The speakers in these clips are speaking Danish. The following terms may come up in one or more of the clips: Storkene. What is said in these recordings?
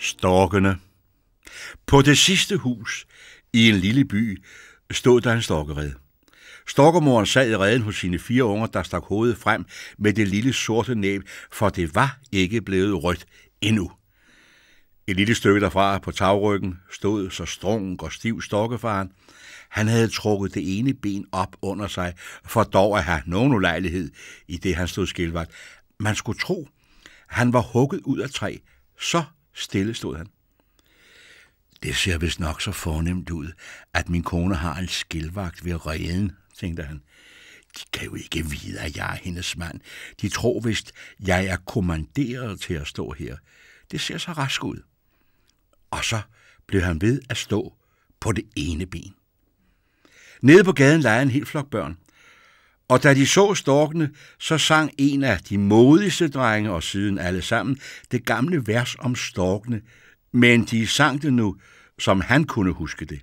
Storkene. På det sidste hus i en lille by stod der en storkered. Storkemoren sad i reden hos sine 4 unger, der stak hovedet frem med det lille sorte næb, for det var ikke blevet rødt endnu. Et lille stykke derfra på tagryggen stod så strung og stiv storkefaren. Han havde trukket det ene ben op under sig, for dog at have nogen ulejlighed i det, han stod skilvagt. Man skulle tro, han var hugget ud af træ, så stille stod han. Det ser vist nok så fornemt ud, at min kone har en skilvagt ved reden, tænkte han. De kan jo ikke vide, at jeg er hendes mand. De tror vist, jeg er kommanderet til at stå her. Det ser så rask ud. Og så blev han ved at stå på det ene ben. Nede på gaden legede en hel flok børn. Og da de så storkene, så sang en af de modigste drenge, og siden alle sammen, det gamle vers om storkene. Men de sang det nu, som han kunne huske det.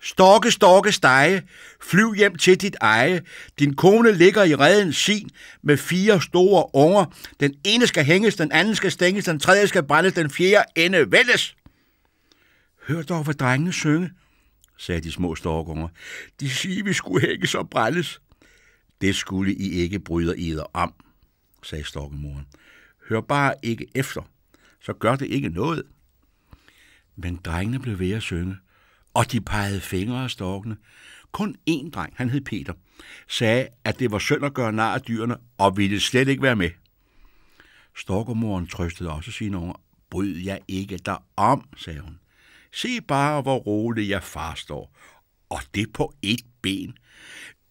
Storke, storke, stege, flyv hjem til dit eje. Din kone ligger i reden sin med 4 store unger. Den ene skal hænges, den anden skal stænges, den tredje skal brændes, den fjerde ende vældes. Hør dog, hvad drengene synge, sagde de små storkunger. De siger, vi skulle hænges og brændes. Det skulle I ikke bryde eder om, sagde storkemoren. Hør bare ikke efter, så gør det ikke noget. Men drengene blev ved at synge, og de pegede fingre af storkene. Kun én dreng, han hed Peter, sagde, at det var synd at gøre nar af dyrene, og ville slet ikke være med. Storkemoren trøstede også sine unger. Bryd jer ikke derom, sagde hun. Se bare, hvor roligt jeg far står, og det på ét ben.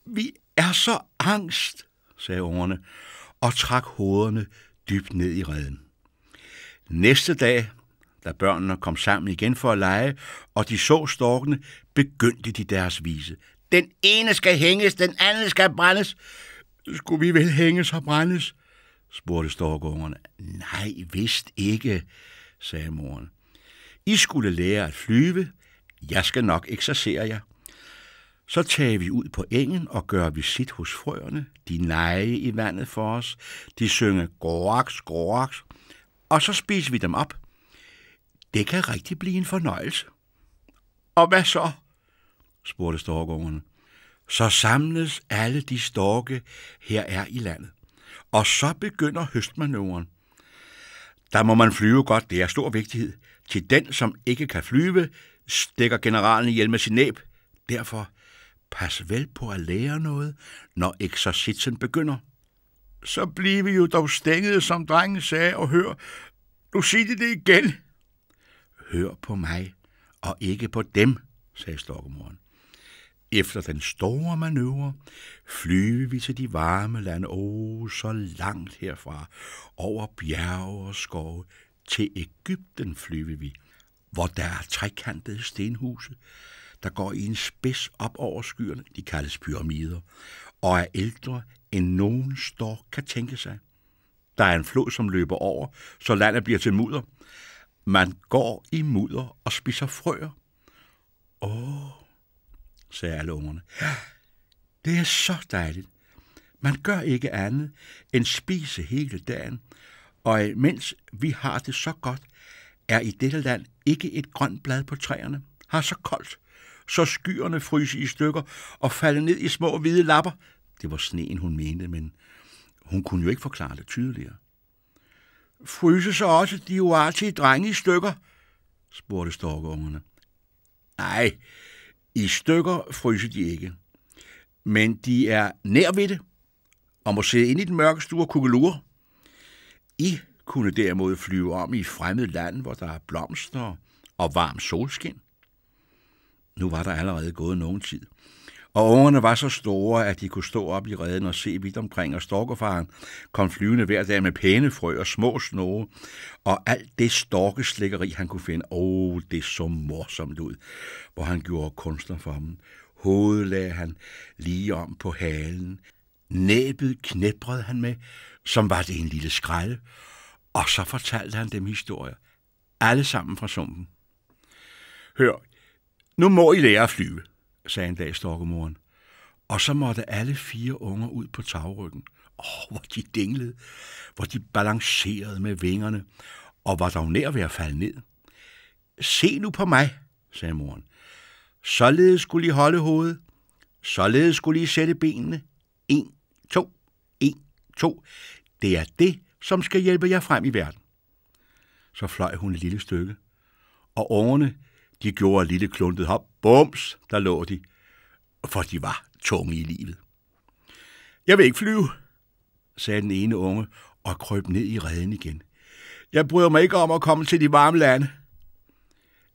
Vi er så angst, sagde ungerne, og trak hovederne dybt ned i reden. Næste dag, da børnene kom sammen igen for at lege, og de så storkene, begyndte de deres vise. Den ene skal hænges, den anden skal brændes. Skulle vi vel hænges og brændes? Spurgte storkungerne. Nej, vist ikke, sagde moren. I skulle lære at flyve. Jeg skal nok eksercere jer. Så tager vi ud på engen og gør visit hos frøerne. De neje i vandet for os. De synger gråaks, gråaks. Og så spiser vi dem op. Det kan rigtig blive en fornøjelse. Og hvad så? Spurgte storkungerne. Så samles alle de storke, her er i landet. Og så begynder høstmanøvren. Der må man flyve godt, det er stor vigtighed. Til den, som ikke kan flyve, stikker generalen ihjel med sin næb. Derfor pas vel på at lære noget, når eksercitsen begynder. Så bliver vi jo dog stængede, som drengen sagde, og hør, nu siger de det igen. Hør på mig, og ikke på dem, sagde storkemoren. Efter den store manøvre flyver vi til de varme lande, så langt herfra, over bjerge og skove. Til Egypten flyver vi, hvor der er trekantede stenhuse, der går i en spids op over skyerne, de kaldes pyramider, og er ældre end nogen stork kan tænke sig. Der er en flod, som løber over, så landet bliver til mudder. Man går i mudder og spiser frøer. Åh, sagde alle ungerne. Det er så dejligt. Man gør ikke andet end spise hele dagen, og mens vi har det så godt, er i dette land ikke et grønt blad på træerne. Har så koldt, så skyerne fryser i stykker og falder ned i små hvide lapper. Det var sneen, hun mente, men hun kunne jo ikke forklare det tydeligere. Fryser så også de uartige drenge i stykker? Spurgte storkeungerne. Nej, i stykker fryser de ikke. Men de er nær ved det og må sidde inde i den mørke stue og kukkelure. I kunne derimod flyve om i fremmed land, hvor der er blomster og varm solskin. Nu var der allerede gået nogen tid, og ungerne var så store, at de kunne stå op i reden og se vidt omkring, og storkefaren kom flyvende hver dag med pæne frø og små snoge, og alt det storkeslikkeri, han kunne finde, det så morsomt ud, hvor han gjorde kunstner for dem. Hovedet lagde han lige om på halen, næbet knæbrede han med, som var det en lille skralde, og så fortalte han dem historier, alle sammen fra sumpen. Hør, nu må I lære at flyve, sagde en dag storkemoren. Og så måtte alle 4 unger ud på tagryggen. Hvor de dinglede, hvor de balancerede med vingerne, og var dog nær ved at falde ned. Se nu på mig, sagde moren. Således skulle I holde hovedet. Således skulle I sætte benene. 1, 2, 1, 2. Det er det, som skal hjælpe jer frem i verden. Så fløj hun et lille stykke, og ungerne, de gjorde et lille kluntet hop. Bums, der lå de, for de var tunge i livet. Jeg vil ikke flyve, sagde den ene unge, og krøb ned i reden igen. Jeg bryder mig ikke om at komme til de varme lande.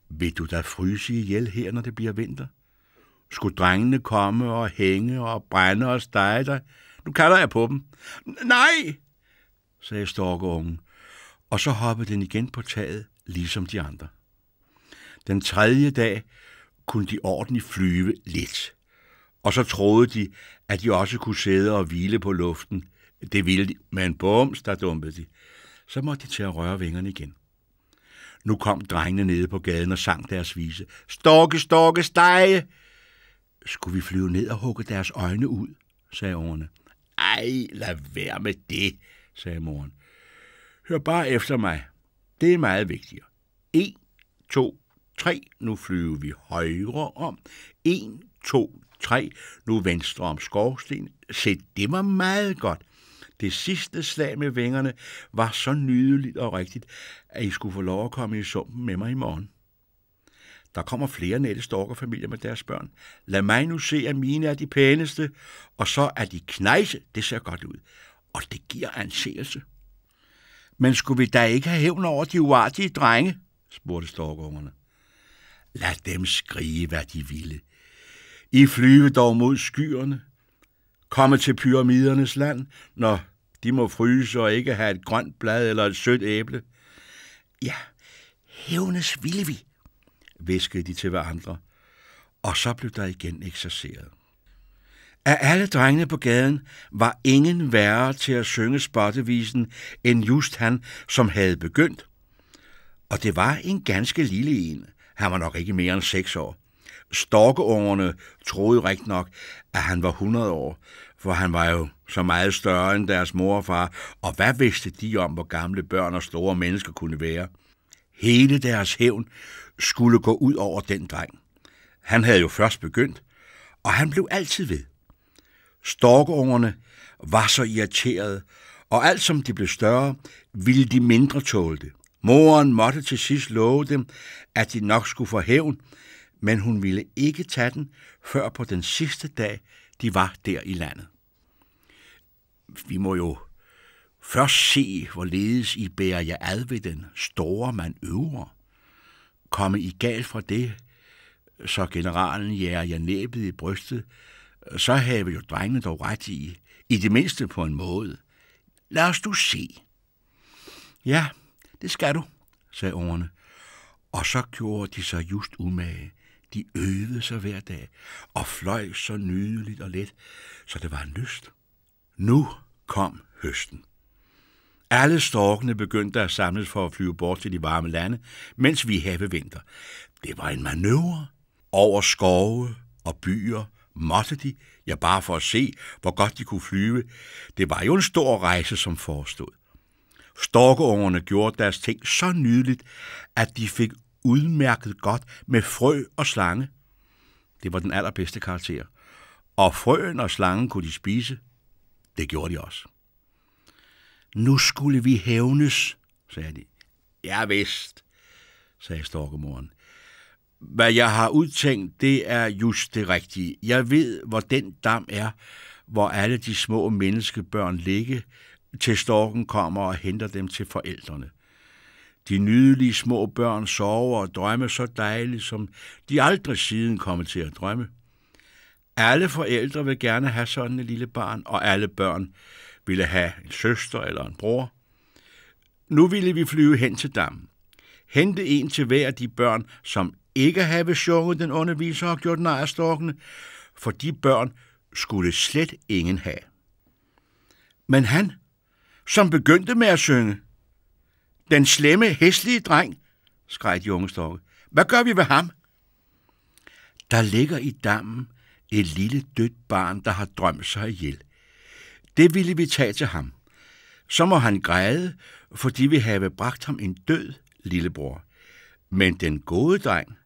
Vil du da fryse ihjel her, når det bliver vinter? Skulle drengene komme og hænge og brænde og stege dig? Nu kalder jeg på dem. Nej, sagde storkeungen, og så hoppede den igen på taget, ligesom de andre. Den 3. dag kunne de ordentligt flyve lidt, og så troede de, at de også kunne sidde og hvile på luften. Det ville de, men bums, der dumpede de. Så måtte de til at røre vingerne igen. Nu kom drengene nede på gaden og sang deres vise. Storke, storke, stege! Skulle vi flyve ned og hugge deres øjne ud, sagde ungerne. Ej, lad være med det, sagde moren. Hør bare efter mig. Det er meget vigtigere. 1, 2, 3, nu flyver vi højre om. 1, 2, 3, nu venstre om skorsten. Se, det var meget godt. Det sidste slag med vingerne var så nydeligt og rigtigt, at I skulle få lov at komme i sumpen med mig i morgen. Der kommer flere nette storkerfamilier med deres børn. Lad mig nu se, at mine er de pæneste, og så er de knejse. Det ser godt ud, og det giver anseelse. Men skulle vi da ikke have hævn over de uartige drenge, spurgte storkeungerne. Lad dem skrige, hvad de ville. I flyve dog mod skyerne. Komme til pyramidernes land, når de må fryse og ikke have et grønt blad eller et sødt æble. Ja, hævnes ville vi, viskede de til hverandre, og så blev der igen ekserceret. Af alle drengene på gaden var ingen værre til at synge spottevisen end just han, som havde begyndt. Og det var en ganske lille en. Han var nok ikke mere end 6 år. Storkeungerne troede rigtig nok, at han var 100 år, for han var jo så meget større end deres mor og far, og hvad vidste de om, hvor gamle børn og store mennesker kunne være? Hele deres hævn skulle gå ud over den dreng. Han havde jo først begyndt, og han blev altid ved. Storkeungerne var så irriterede, og alt som de blev større, ville de mindre tåle det. Moren måtte til sidst love dem, at de nok skulle få hævn, men hun ville ikke tage den, før på den sidste dag, de var der i landet. Vi må jo først se, hvorledes I bærer jer ad ved den store manøvre. Komme I galt fra det, så generalen jager jer næbet i brystet, så havde jo drengene dog ret i det mindste på en måde. Lad os du se. Ja, det skal du, sagde ungerne. Og så gjorde de sig just umage. De øvede sig hver dag, og fløj så nydeligt og let, så det var en lyst. Nu kom høsten. Alle storkene begyndte at samles for at flyve bort til de varme lande, mens vi havde vinter. Det var en manøvre. Over skove og byer måtte de, bare for at se, hvor godt de kunne flyve. Det var jo en stor rejse, som forestod. Storkeungerne gjorde deres ting så nydeligt, at de fik udmærket godt med frø og slange. Det var den allerbedste karakter. Og frøen og slangen kunne de spise. Det gjorde de også. Nu skulle vi hævnes, sagde de. Ja vist, sagde storkemoren. Hvad jeg har udtænkt, det er just det rigtige. Jeg ved, hvor den dam er, hvor alle de små menneskebørn ligger, til storken kommer og henter dem til forældrene. De nydelige små børn sover og drømmer så dejligt, som de aldrig siden kommer til at drømme. Alle forældre vil gerne have sådan et lille barn, og alle børn ville have en søster eller en bror. Nu ville vi flyve hen til dammen, hente en til hver af de børn, som ikke havde sjunget den underviser og gjort nej af storkene, for de børn skulle slet ingen have. Men han, som begyndte med at synge, den slemme, hæslige dreng, skreg de unge storke, hvad gør vi ved ham? Der ligger i dammen et lille dødt barn, der har drømt sig ihjel. Det ville vi tage til ham. Så må han græde, fordi vi have bragt ham en død lillebror. Men den gode dreng,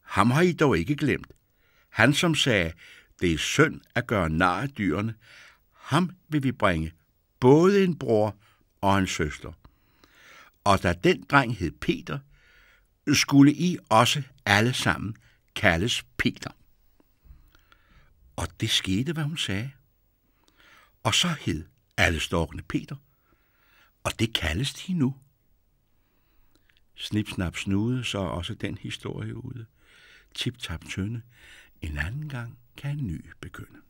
ham har I dog ikke glemt. Han som sagde, det er synd at gøre nar af dyrene, ham vil vi bringe både en bror og en søster. Og da den dreng hed Peter, skulle I også alle sammen kaldes Peter. Og det skete, hvad hun sagde. Og så hed alle storkene Peter, og det kaldes de nu. Snip, snap, snude, så er også den historie ude. Tip, tap, tønde, en anden gang kan en ny begynde.